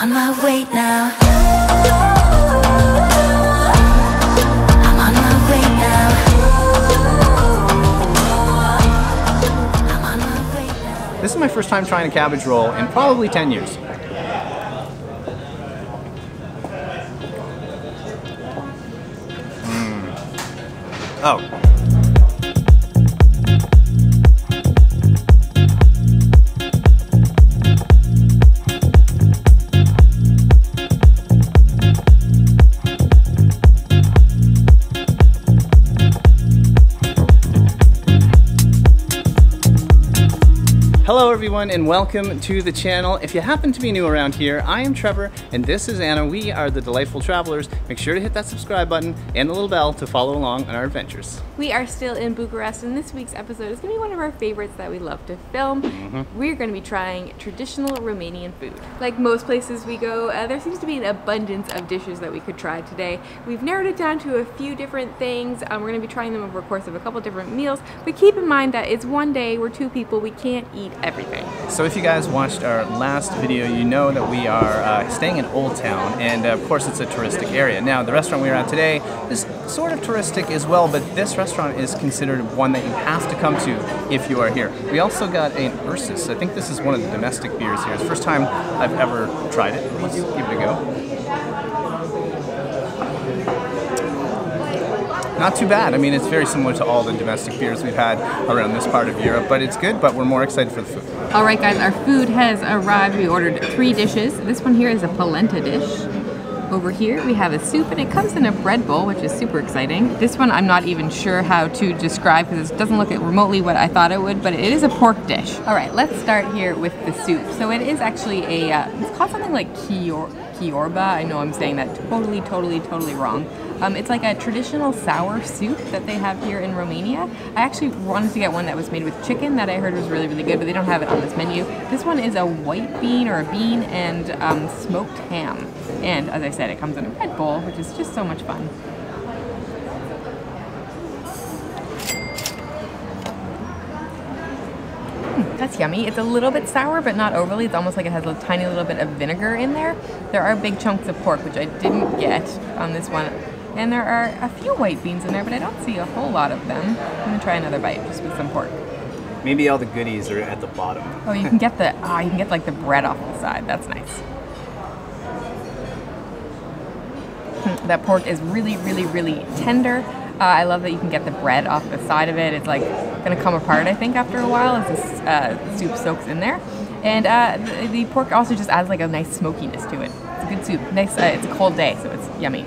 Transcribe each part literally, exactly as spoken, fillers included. on my way now. I'm on my way now. I'm on my way now. This is my first time trying a cabbage roll in probably ten years. Mm. Oh. Hello everyone and welcome to the channel. If you happen to be new around here, I am Trevor and this is Anna. We are the Delightful Travellers. Make sure to hit that subscribe button and the little bell to follow along on our adventures. We are still in Bucharest and this week's episode is going to be one of our favorites that we love to film. Mm-hmm. We're going to be trying traditional Romanian food. Like most places we go, uh, there seems to be an abundance of dishes that we could try today. We've narrowed it down to a few different things. Um, we're going to be trying them over the course of a couple different meals, but keep in mind that it's one day, we're two people, we can't eat everything. So if you guys watched our last video, you know that we are uh, staying in Old Town, and uh, of course it's a touristic area. Now the restaurant we're at today is sort of touristic as well, but this restaurant is considered one that you have to come to if you are here. We also got an Ursus. I think this is one of the domestic beers here. It's the first time I've ever tried it. Let's give it a go. Not too bad. I mean, it's very similar to all the domestic beers we've had around this part of Europe, but it's good, but we're more excited for the food. All right, guys, our food has arrived. We ordered three dishes. This one here is a polenta dish. Over here, we have a soup, and it comes in a bread bowl, which is super exciting. This one, I'm not even sure how to describe because it doesn't look remotely what I thought it would, but it is a pork dish. All right, let's start here with the soup. So it is actually a, uh, it's called something like Ciorbă. I know I'm saying that totally, totally, totally wrong. Um, it's like a traditional sour soup that they have here in Romania. I actually wanted to get one that was made with chicken that I heard was really, really good, but they don't have it on this menu. This one is a white bean or a bean and um, smoked ham. And as I said, it comes in a bread bowl, which is just so much fun. That's yummy. It's a little bit sour, but not overly. It's almost like it has a tiny little bit of vinegar in there. There are big chunks of pork, which I didn't get on this one. And there are a few white beans in there, but I don't see a whole lot of them. I'm gonna try another bite, just with some pork. Maybe all the goodies are at the bottom. Oh, you can get the ah, oh, you can get like the bread off the side. That's nice. That pork is really, really, really tender. Uh, I love that you can get the bread off the side of it. It's like gonna come apart, I think, after a while as this uh, soup soaks in there. And uh, the, the pork also just adds like a nice smokiness to it. It's a good soup. Nice. Uh, it's a cold day, so it's yummy.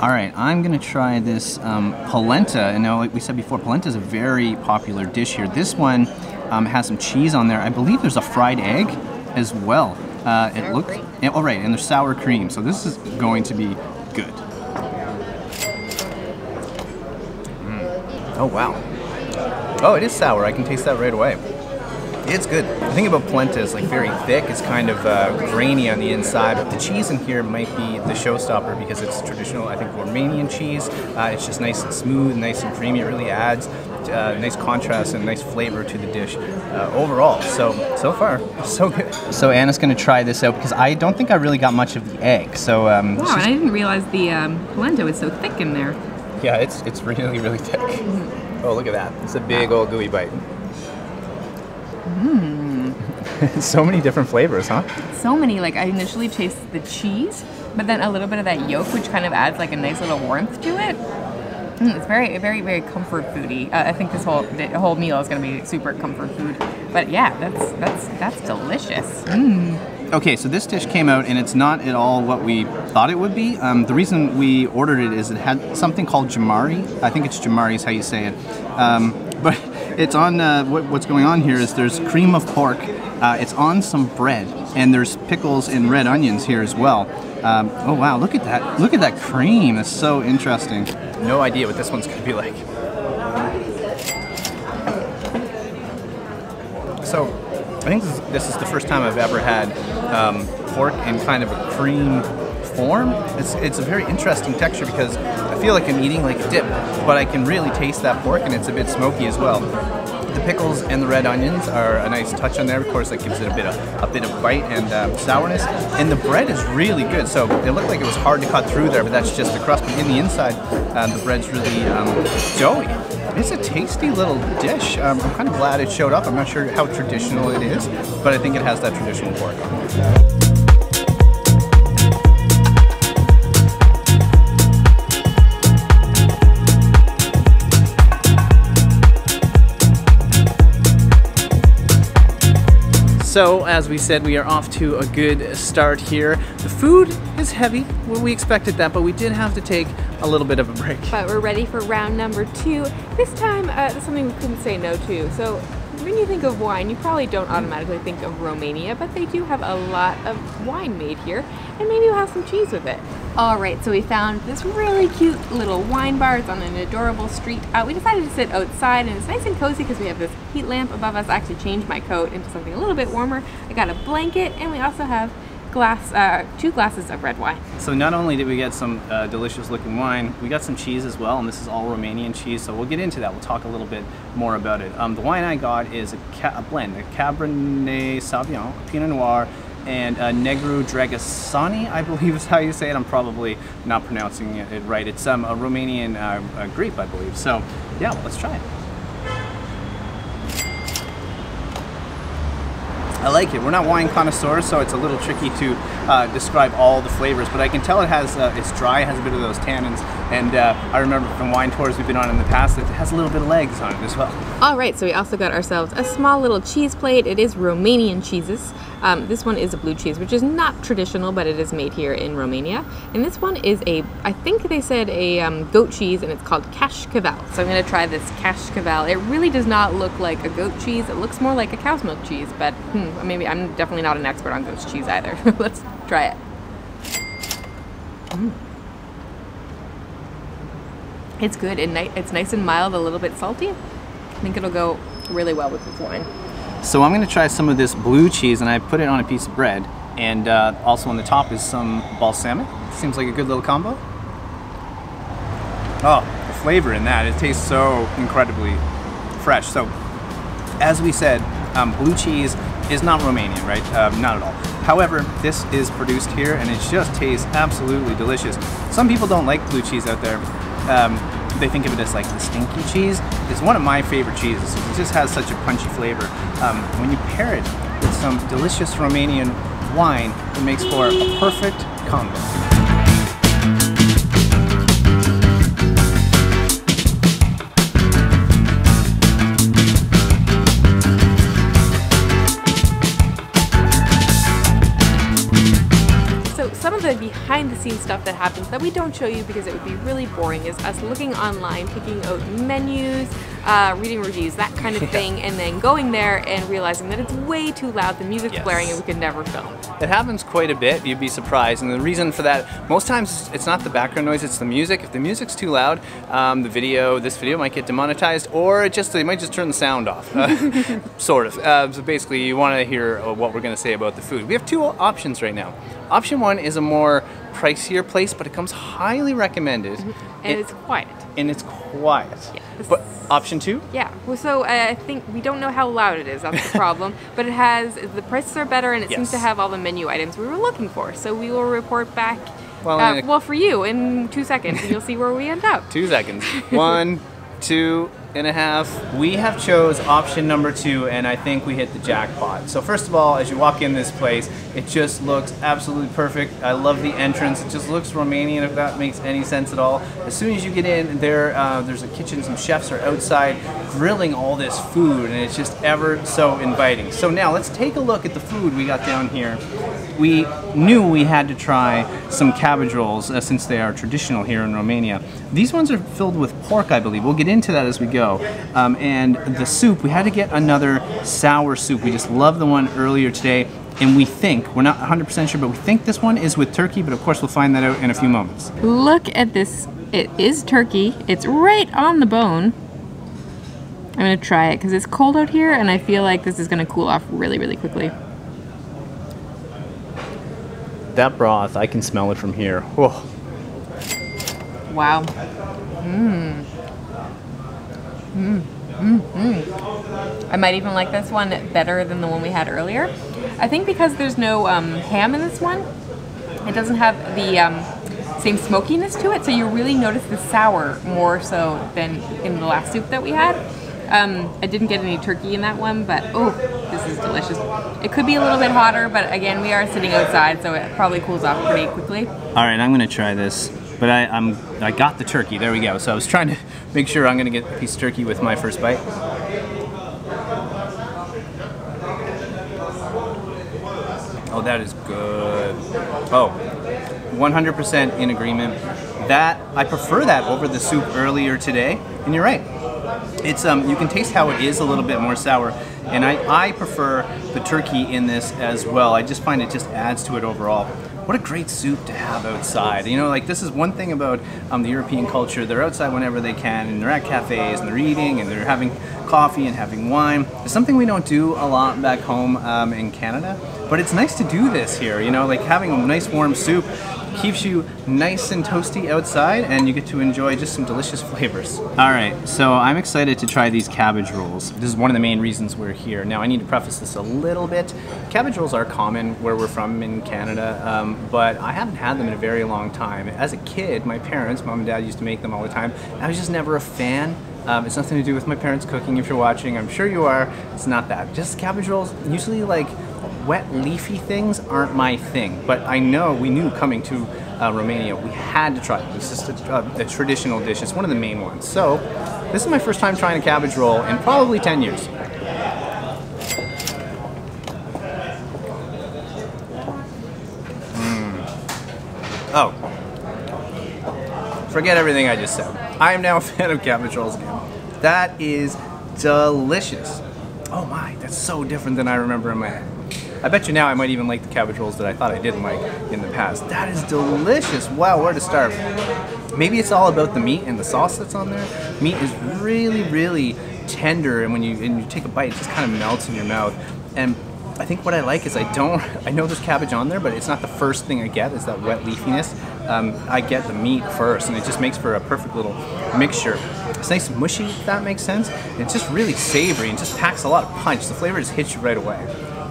All right, I'm gonna try this um, polenta. And now, like we said before, polenta is a very popular dish here. This one um, has some cheese on there. I believe there's a fried egg as well. Uh, it looks all right, and there's sour cream. So this is going to be good. Mm. Oh wow! Oh, it is sour. I can taste that right away. It's good. The thing about polenta is like very thick. It's kind of uh, grainy on the inside. But the cheese in here might be the showstopper because it's traditional, I think, Romanian cheese. Uh, it's just nice and smooth, nice and creamy. It really adds uh, nice contrast and nice flavor to the dish uh, overall. So, so far, so good. So Anna's going to try this out because I don't think I really got much of the egg. So um, wow, I didn't realize the um, polenta was so thick in there. Yeah, it's, it's really, really thick. Mm-hmm. Oh, look at that. It's a big old gooey bite. Mmm. So many different flavors, huh? So many. Like, I initially tasted the cheese, but then a little bit of that yolk, which kind of adds like a nice little warmth to it. Mm, it's very, very, very comfort foody. Uh, I think this whole the whole meal is going to be super comfort food. But yeah, that's that's that's delicious. Mmm. Okay, so this dish came out and it's not at all what we thought it would be. Um, the reason we ordered it is it had something called jamari. I think it's jamari is how you say it. Um, but it's on, uh, what, what's going on here is there's cream of pork, uh, it's on some bread, and there's pickles and red onions here as well. Um, oh wow, look at that. Look at that cream, that's so interesting. No idea what this one's gonna be like. So. I think this is, this is the first time I've ever had um, pork in kind of a cream form. It's, it's a very interesting texture because I feel like I'm eating like a dip, but I can really taste that pork and it's a bit smoky as well. The pickles and the red onions are a nice touch on there. Of course, that gives it a bit of a bit of bite and um, sourness. And the bread is really good. So it looked like it was hard to cut through there, but that's just the crust. But in the inside, um, the bread's really um, doughy. It's a tasty little dish. Um, I'm kind of glad it showed up. I'm not sure how traditional it is, but I think it has that traditional pork on it. So, as we said, we are off to a good start here. The food is heavy. Well, we expected that, but we did have to take a little bit of a break. But we're ready for round number two. This time, uh, something we couldn't say no to. So, when you think of wine, you probably don't automatically think of Romania, but they do have a lot of wine made here, and maybe we'll have some cheese with it. All right, so we found this really cute little wine bar. It's on an adorable street. Uh, we decided to sit outside, and it's nice and cozy because we have this heat lamp above us. I actually changed my coat into something a little bit warmer. I got a blanket, and we also have glass, uh, two glasses of red wine. So not only did we get some uh, delicious looking wine, we got some cheese as well, and this is all Romanian cheese, so we'll get into that. We'll talk a little bit more about it. Um, the wine I got is a, ca a blend, a Cabernet Sauvignon, Pinot Noir, and uh, Negru Dragasani, I believe is how you say it. I'm probably not pronouncing it right. It's um, a Romanian uh, uh, grape, I believe. So yeah, let's try it. I like it. We're not wine connoisseurs, so it's a little tricky to uh, describe all the flavors, but I can tell it has, uh, it's dry, it has a bit of those tannins, and uh, I remember from wine tours we've been on in the past, it has a little bit of legs on it as well. All right, so we also got ourselves a small little cheese plate. It is Romanian cheeses. Um, this one is a blue cheese, which is not traditional, but it is made here in Romania. And this one is a, I think they said a um, goat cheese, and it's called cascaval. So I'm gonna try this cascaval. It really does not look like a goat cheese. It looks more like a cow's milk cheese, but hmm. Maybe I'm definitely not an expert on goat cheese either. Let's try it. Mm. It's good and ni it's nice and mild, a little bit salty. I think it'll go really well with this wine. So I'm going to try some of this blue cheese, and I put it on a piece of bread, and uh, also on the top is some balsamic. Seems like a good little combo. Oh, the flavor in that, it tastes so incredibly fresh. So as we said, um, blue cheese is not Romanian, right? Um, not at all. However, this is produced here, and it just tastes absolutely delicious. Some people don't like blue cheese out there. Um, they think of it as like the stinky cheese. It's one of my favorite cheeses. It just has such a punchy flavor. Um, when you pair it with some delicious Romanian wine, it makes for a perfect combo. Behind the scenes stuff that happens that we don't show you because it would be really boring is us looking online, picking out menus, uh, reading reviews, that kind of yeah. thing, and then going there and realizing that it's way too loud, the music's yes. blaring, and we could never film. It happens quite a bit, you'd be surprised, and the reason for that, most times it's not the background noise, it's the music. If the music's too loud, um, the video, this video might get demonetized, or it just, they might just turn the sound off, uh, sort of. Uh, so basically you want to hear what we're going to say about the food. We have two options right now. Option one is a more pricier place, but it comes highly recommended. And it, it's quiet. And it's quiet. Yes. But option two? Yeah. Well, so uh, I think we don't know how loud it is. That's the problem. But it has, the prices are better, and it yes. seems to have all the menu items we were looking for. So we will report back, well, uh, well for you, in two seconds. And you'll see where we end up. Two seconds. One, two, and a half. We have chose option number two, and I think we hit the jackpot. So first of all, as you walk in this place, it just looks absolutely perfect. I love the entrance. It just looks Romanian, if that makes any sense at all. As soon as you get in there, uh, there's a kitchen, some chefs are outside grilling all this food, and it's just ever so inviting. So now let's take a look at the food we got down here. We knew we had to try some cabbage rolls uh, since they are traditional here in Romania. These ones are filled with pork, I believe. We'll get into that as we go. Um, and the soup, we had to get another sour soup. We just loved the one earlier today, and we think, we're not one hundred percent sure, but we think this one is with turkey, but of course we'll find that out in a few moments. Look at this. It is turkey. It's right on the bone. I'm going to try it because it's cold out here, and I feel like this is going to cool off really, really quickly. That broth, I can smell it from here. Whoa. Wow. Mmm. Mm. Mm-hmm. I might even like this one better than the one we had earlier. I think because there's no um, ham in this one, it doesn't have the um, same smokiness to it, so you really notice the sour more so than in the last soup that we had. Um, I didn't get any turkey in that one, but oh, this is delicious. It could be a little bit hotter, but again, we are sitting outside, so it probably cools off pretty quickly. All right, I'm gonna try this. But I, I'm, I got the turkey, there we go. So I was trying to make sure I'm gonna get a piece of turkey with my first bite. Oh, that is good. Oh, one hundred percent in agreement. That, I prefer that over the soup earlier today, and you're right. It's, um, you can taste how it is a little bit more sour, and I, I prefer the turkey in this as well. I just find it just adds to it overall. What a great soup to have outside. You know, like this is one thing about um, the European culture. They're outside whenever they can, and they're at cafes, and they're eating, and they're having coffee and having wine. It's something we don't do a lot back home um, in Canada, but it's nice to do this here. You know, like having a nice warm soup keeps you nice and toasty outside, and you get to enjoy just some delicious flavors. All right, so I'm excited to try these cabbage rolls. This is one of the main reasons we're here. Now, I need to preface this a little bit. Cabbage rolls are common where we're from in Canada, um, but I haven't had them in a very long time. As a kid, my parents, mom and dad, used to make them all the time. I was just never a fan. Um, it's nothing to do with my parents cooking. If you're watching, I'm sure you are. It's not that. Just cabbage rolls, usually like wet, leafy things aren't my thing, but I know we knew coming to uh, Romania we had to try it. It's just a, a, a traditional dish. It's one of the main ones. So this is my first time trying a cabbage roll in probably ten years. Mm. Oh, forget everything I just said. I am now a fan of cabbage rolls again. That is delicious. Oh my, that's so different than I remember in my head. I bet you now I might even like the cabbage rolls that I thought I didn't like in the past. That is delicious. Wow, where to start? Maybe it's all about the meat and the sauce that's on there. Meat is really, really tender, and when you and you take a bite, it just kind of melts in your mouth. And I think what I like is I don't, I know there's cabbage on there, but it's not the first thing I get, it's that wet leafiness. Um, I get the meat first, and it just makes for a perfect little mixture. It's nice and mushy, if that makes sense. It's just really savory and just packs a lot of punch. The flavor just hits you right away.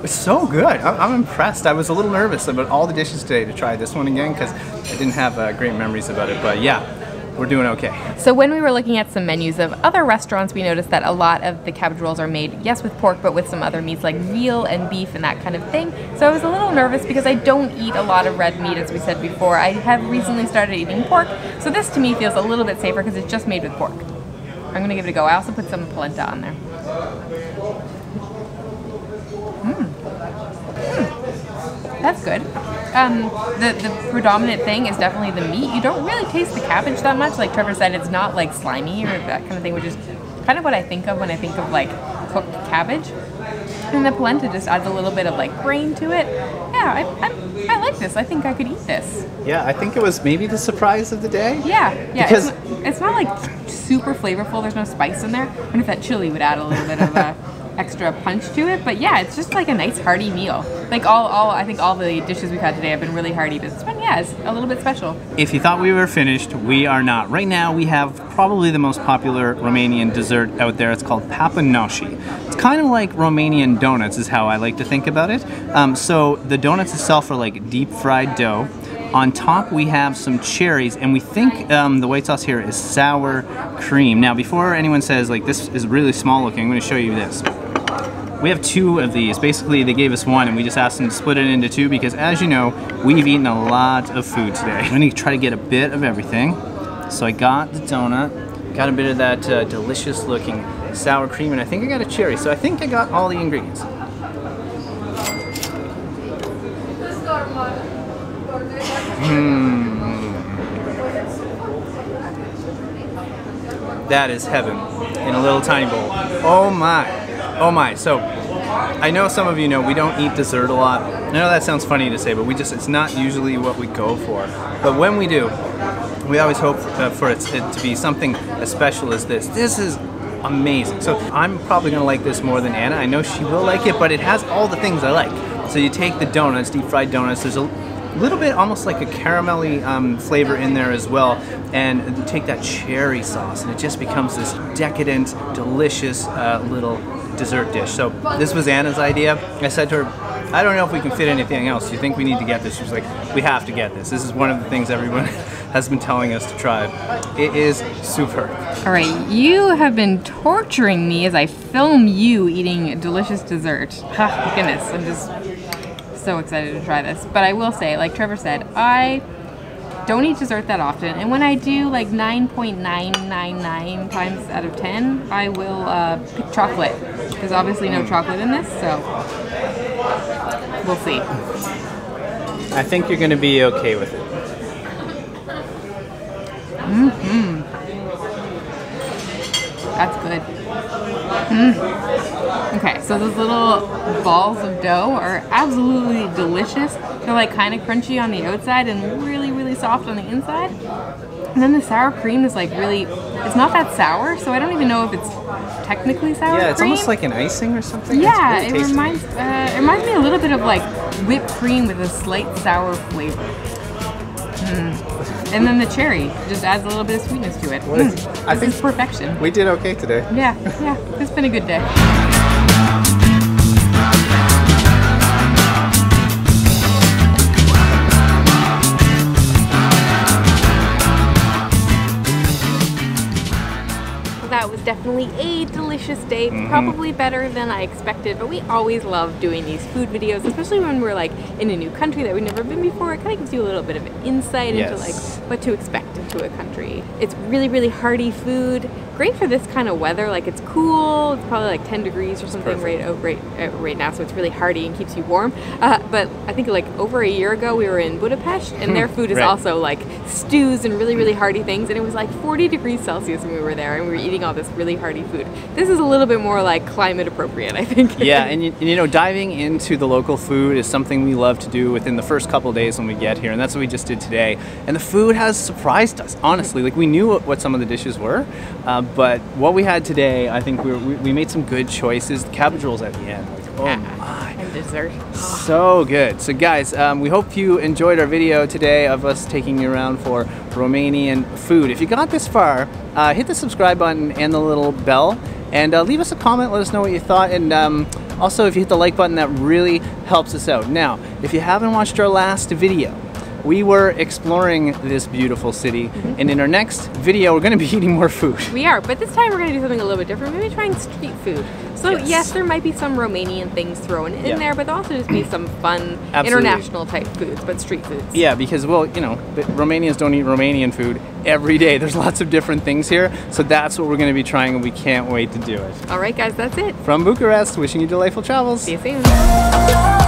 It's so good. I'm impressed. I was a little nervous about all the dishes today to try this one again because I didn't have uh, great memories about it, but yeah, we're doing okay. So when we were looking at some menus of other restaurants, we noticed that a lot of the cabbage rolls are made, yes, with pork, but with some other meats like veal and beef and that kind of thing. So I was a little nervous because I don't eat a lot of red meat, as we said before. I have recently started eating pork, so this to me feels a little bit safer because it's just made with pork. I'm gonna give it a go. I also put some polenta on there. Mm. Mm. That's good. Um, the, the predominant thing is definitely the meat. You don't really taste the cabbage that much. Like Trevor said, it's not like slimy or that kind of thing, which is kind of what I think of when I think of like cooked cabbage. And the polenta just adds a little bit of like grain to it. Yeah, I, I, I like this. I think I could eat this. Yeah, I think it was maybe the surprise of the day. Yeah, yeah. Because it's not, it's not like super flavorful. There's no spice in there. I wonder if that chili would add a little bit of uh, extra punch to it. But yeah, it's just like a nice hearty meal. Like all, all, I think all the dishes we've had today have been really hearty, but this one, yeah, is a little bit special. If you thought we were finished, we are not. Right now we have probably the most popular Romanian dessert out there. It's called Papanași. It's kind of like Romanian donuts is how I like to think about it. Um, so the donuts itself are like deep fried dough. On top we have some cherries, and we think um, the white sauce here is sour cream. Now before anyone says like this is really small looking, I'm going to show you this. We have two of these. Basically, they gave us one, and we just asked them to split it into two because, as you know, we've eaten a lot of food today. I'm gonna try to get a bit of everything. So I got the donut, got a bit of that uh, delicious-looking sour cream, and I think I got a cherry. So I think I got all the ingredients. Mm. That is heaven in a little tiny bowl. Oh my. Oh my, so I know some of you know we don't eat dessert a lot. I know that sounds funny to say, but we just, it's not usually what we go for. But when we do, we always hope uh, for it, it to be something as special as this. This is amazing. So I'm probably gonna like this more than Anna. I know she will like it, but it has all the things I like. So you take the donuts, deep fried donuts, there's a a little bit almost like a caramelly um, flavor in there as well, and you take that cherry sauce and it just becomes this decadent, delicious uh, little dessert dish. So this was Anna's idea. I said to her, I don't know if we can fit anything else. Do you think we need to get this? She was like, we have to get this. This is one of the things everyone has been telling us to try. It is super. All right, you have been torturing me as I film you eating delicious dessert. Ah, goodness, I'm just so excited to try this. But I will say, like Trevor said, I don't eat dessert that often. And when I do, like nine point nine nine nine times out of ten, I will uh, pick chocolate. There's obviously no chocolate in this, so. We'll see. I think you're going to be okay with it. Mm-hmm. That's good. Mm. Okay, so those little balls of dough are absolutely delicious. They're like kind of crunchy on the outside and really, really soft on the inside. And then the sour cream is like really, it's not that sour, so I don't even know if it's technically sour cream. Yeah, it's cream. Almost like an icing or something. Yeah, really it, reminds, uh, it reminds me a little bit of like whipped cream with a slight sour flavor. Mm. And then the cherry just adds a little bit of sweetness to it. What mm. is, I this think is perfection. We did okay today. Yeah, yeah, it's been a good day. Definitely a delicious day, mm-hmm. probably better than I expected, but we always love doing these food videos, especially when we're like in a new country that we've never been before. It kind of gives you a little bit of an insight yes. into like what to expect into a country. It's really, really hearty food, great for this kind of weather. Like it's cool, it's probably like ten degrees or something right out, right out right now, so it's really hearty and keeps you warm. Uh, but I think like over a year ago we were in Budapest and their food is right. also like stews and really, really hearty things, and it was like forty degrees Celsius when we were there and we were eating all this really hearty food. This is a little bit more like climate appropriate, I think. Yeah, and you, you know, diving into the local food is something we love to do within the first couple days when we get here, and that's what we just did today. And the food has surprised us, honestly. Like we knew what, what some of the dishes were, uh, but what we had today, I think we, were, we, we made some good choices. The cabbage rolls at the end, like, oh my. And dessert. So good. So guys, um, we hope you enjoyed our video today of us taking you around for Romanian food. If you got this far, uh, hit the subscribe button and the little bell, and uh, leave us a comment, let us know what you thought, and um, also if you hit the like button, that really helps us out. Now, if you haven't watched our last video, we were exploring this beautiful city, mm-hmm. and in our next video, we're going to be eating more food. We are, but this time we're going to do something a little bit different. We're going to be trying street food. So yes. yes, there might be some Romanian things thrown in yeah. there, but there'll also just be some fun Absolutely. international type foods, but street foods. Yeah, because, well, you know, Romanians don't eat Romanian food every day. There's lots of different things here, so that's what we're going to be trying, and we can't wait to do it. All right, guys, that's it. From Bucharest, wishing you delightful travels. See you soon.